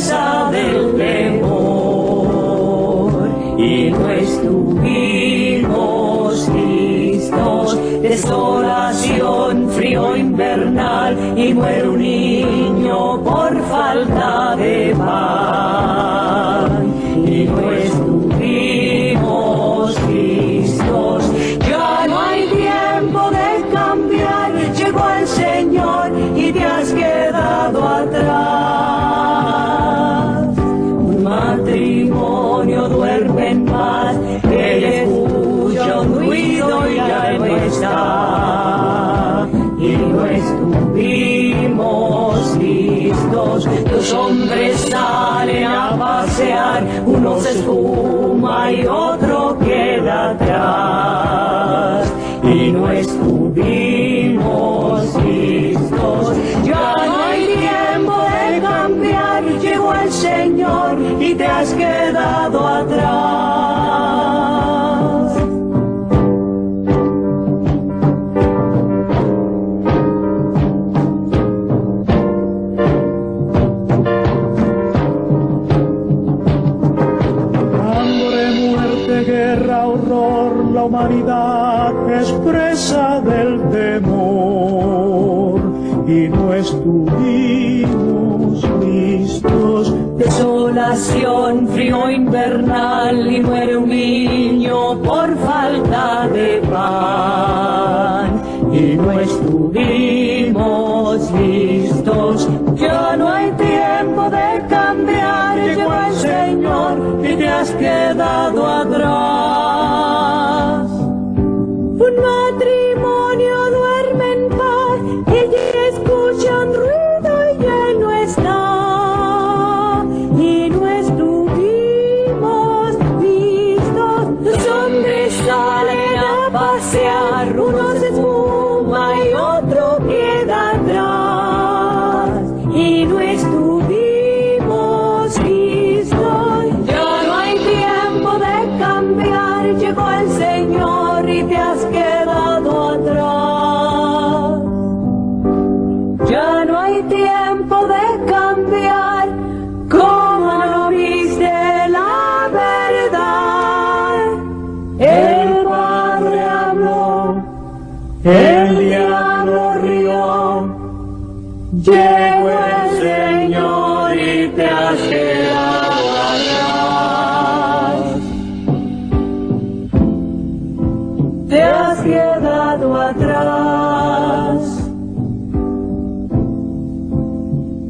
fuerza del temor, y no estuvimos listos. Desolación, frío invernal, y muere un niño por falta de pan. Y no estuvimos listos. Ya no hay tiempo de cambiar, llegó el Señor y te has quedado atrás. Un matrimonio duerme en paz, él escucha un ruido y ya no está. Y no estuvimos listos. Los hombres salen a pasear, uno se esfuma y otro queda atrás. Y no estuvimos listos. Ya no hay tiempo de cambiar, llegó el Señor y te has quedado atrás. Hambre, muerte, guerra, horror, la humanidad es presa del temor y no estuvimos listos. Desolación, frío invernal y muere un niño por falta de pan y no estuvimos listos. Ya no hay tiempo de cambiar, llegó el Señor y te has quedado atrás. Un matrimonio duerme en paz, ella escucha un ruido y ya no está. Y no estuvimos listos. Los hombres salen a pasear, uno se esfuma y otro queda atrás. Y no estuvimos listos. Ya no hay tiempo de cambiar, llegó el Señor y te has quedado atrás. Ya no hay tiempo de cambiar, como no viste la verdad. El Padre habló, el diablo rió, llegó el Señor y te has quedado atrás. Te has quedado atrás.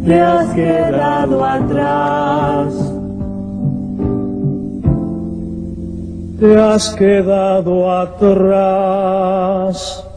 Te has quedado atrás. Te has quedado atrás.